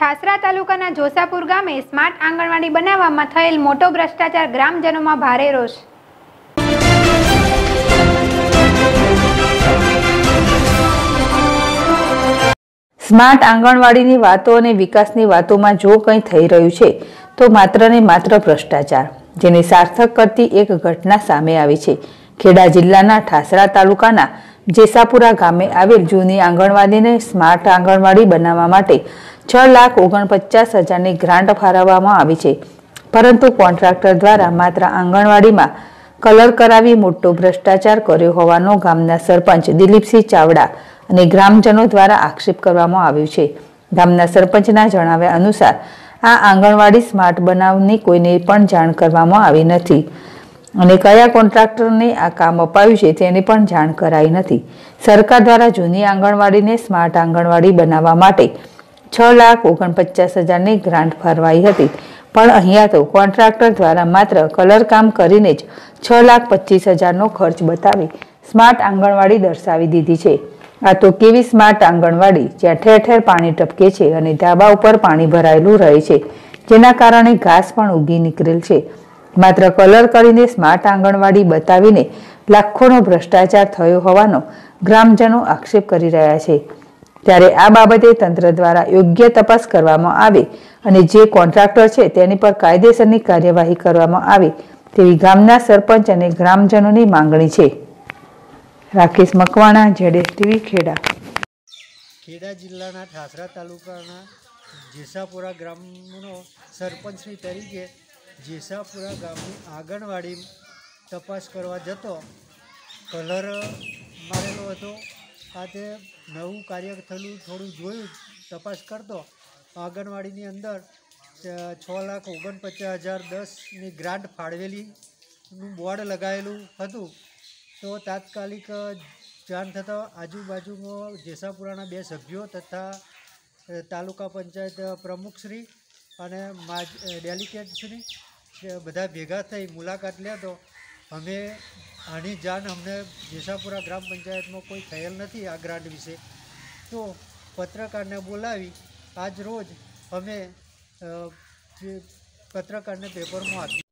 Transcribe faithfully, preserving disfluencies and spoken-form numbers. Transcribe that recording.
ઠાસરા તાલુકાના જેશાપુરા ગામે સ્માર્ટ આંગણવાડી બનાવવામાં થયેલ મોટો ભ્રષ્ટાચાર, ગ્રામજનોમાં ભારે રોષ। સ્માર્ટ આંગણવાડીની વાતો અને વિકાસની વાતોમાં જો કંઈ થઈ રહ્યું છે તો માત્ર ને માત્ર ભ્રષ્ટાચાર, જેને સાર્થક કરતી એક ઘટના સામે આવી છે। ખેડા જિલ્લાના ઠાસરા તાલુકાના જેશાપુરા ગામે આવેલ જૂની આંગણવાડીને સ્માર્ટ આંગણવાડી બનાવવા માટે છ લાખ ઓગણપચાસ હજારની ગ્રાન્ટ ફાળવવામાં આવી છે, પરંતુ કોન્ટ્રાક્ટર દ્વારા માત્ર આંગણવાડીમાં કલર કરાવી મોટો ભ્રષ્ટાચાર કર્યો હોવાનો ગામના સરપંચ દિલીપસિંહ ચાવડા અને ગ્રામજનો દ્વારા આક્ષેપ કરવામાં આવ્યો છે। ગામના સરપંચના જણાવ્યા અનુસાર આ આંગણવાડી સ્માર્ટ બનાવવાની કોઈને પણ જાણ કરવામાં આવી નથી અને કયા કોન્ટ્રાક્ટરને આ કામ અપાયું છે તેની પણ જાણ કરાઈ નથી। સરકાર દ્વારા જૂની આંગણવાડીને સ્માર્ટ આંગણવાડી બનાવવા માટે છ લાખ ઓગણપચાસ હજારની ગ્રાન્ટ ફાળવાઈ હતી, પણ અહીંયા તો કોન્ટ્રાક્ટર દ્વારા માત્ર કલર કામ કરીને જ છ લાખ પચીસ હજારનો ખર્ચ બતાવી સ્માર્ટ આંગણવાડી દર્શાવી દીધી છે। આ તો કેવી સ્માર્ટ આંગણવાડી, જ્યાં ઠેર ઠેર પાણી ટપકે છે અને ધાબા ઉપર પાણી ભરાયેલું રહે છે, જેના કારણે ઘાસ પણ ઉગી નીકળેલ છે। માત્ર કલર કરીને સ્માર્ટ આંગણવાડી બતાવીને લાખોનો ભ્રષ્ટાચાર થયો હોવાનો ગ્રામજનો આક્ષેપ કરી રહ્યા છે, ત્યારે આ બાબતે તંત્ર દ્વારા યોગ્ય તપાસ કરવામાં આવે અને જે કોન્ટ્રાક્ટર છે તેની પર કાયદેસરની કાર્યવાહી કરવામાં આવે તેવી ગામના સરપંચ અને ગ્રામજનોની માંગણી છે। રાકેશ મકવાણા, જેડેશ ટીવી, ખેડા। ખેડા જિલ્લાના ઠાસરા તાલુકાના જેશાપુરા ગ્રામનો સરપંચની તરીકે જેશાપુરા ગામની આંગણવાડી તપાસ કરવા જતો કલર મારેલો હતો। આ તે નવું કાર્ય થયેલું થોડું જોયું, તપાસ કરતો આંગણવાડીની અંદર છ લાખ ઓગણપચાસ હજાર દસની ગ્રાન્ટ ફાળવેલીનું બોર્ડ લગાવેલું હતું, તો તાત્કાલિક જાણ થતાં આજુબાજુમાં જેશાપુરાના બે સભ્યો તથા તાલુકા પંચાયત પ્રમુખશ્રી અને માજ ડેલિકેટશ્રી બધા ભેગા થઈ મુલાકાત લે તો અમે આની જાણ અમને જેશાપુરા ગ્રામ પંચાયતમાં કોઈ થયેલ નથી આ ગ્રાન્ટ વિશે, તો પત્રકારને બોલાવી આજ રોજ અમે પત્રકારને પેપરમાં આપ્યું।